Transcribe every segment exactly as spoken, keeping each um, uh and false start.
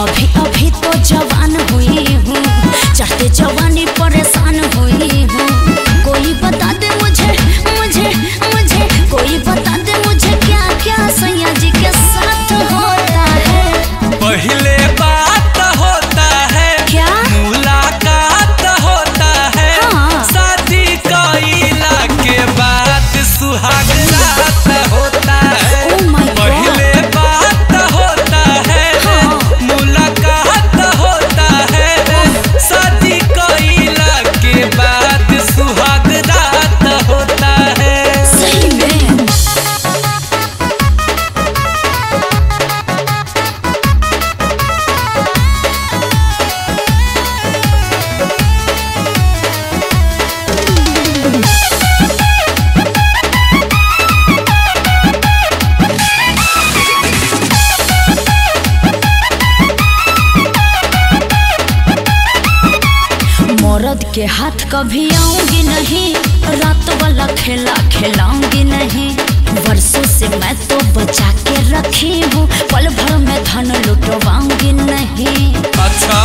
अभी अभी तो जवान हुई हूँ, चढ़ते जवानी परेशान हुई हूँ। कोई बता दे मुझे मुझे मुझे कोई बता दे मुझे क्या क्या सैया जी के साथ होता है। पहले बात होता है क्या, मुलाकात होता है। हाँ। शादी कइला के बाद सुहाग रात होता है। पहले बात होता है, हाँ। मुलाकात होता है। शादी कइला के बाद सुहाग रात होता है। सही में मर्द के हाथ कभी आऊंगी नहीं, रात वाला खेला खेलाऊंगी नहीं। वर्षों से मैं तो बचा के रखी हूँ, पल भर में धन लुटवाऊंगी नहीं। अच्छा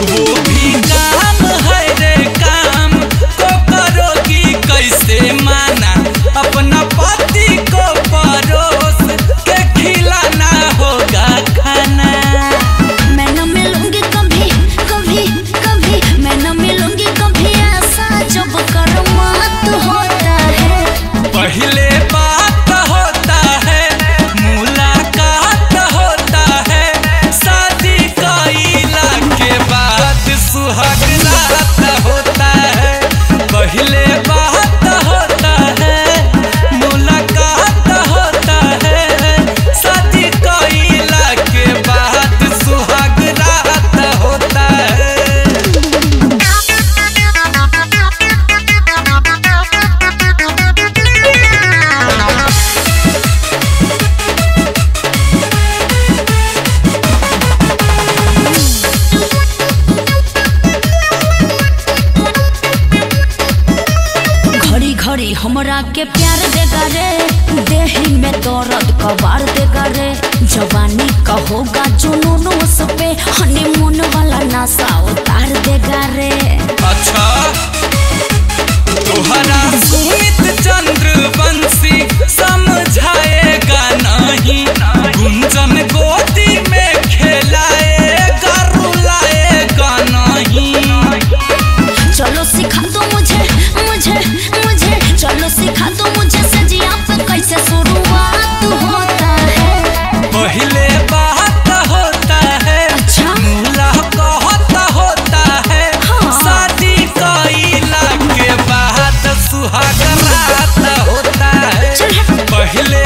वो भी काम है रे, काम को करोगी कैसे माना। अपना पति को परोस के खिलाना होगा खाना। मैं न मिलूंगी कभी कभी कभी, मैं न मिलूंगी कभी ऐसा जब कर्मा तो होता है। पहले बात होता है, मुलाकात होता है। शादी कइला के बाद सुहाग रात होता है। पहले बात होता है, मुलाकात होता है। शादी कइला के बाद सुहाग रात होता है। घड़ी घड़ी हमरा के प्यार देगा रे, देही में दर्द कबार देगा रे। जवानी का होगा जुनून उस पे, हनीमून वाला नशा उतार देगा रे। अच्छा तोहरा सुमित चंद्रवंशी समझाएगा नहीं, गुंजन गोदी में खेलाएगा रुलाएगा नहीं। चलो सिखा दो मुझे मुझे मुझे, चलो सिखा दो मुझे सजिया पे कैसे शुरुआत होता है। पहले बात होता है, अच्छा। मुलाकात होता है। हाँ। शादी कइला के बाद सुहाग रात होता है। चल। पहले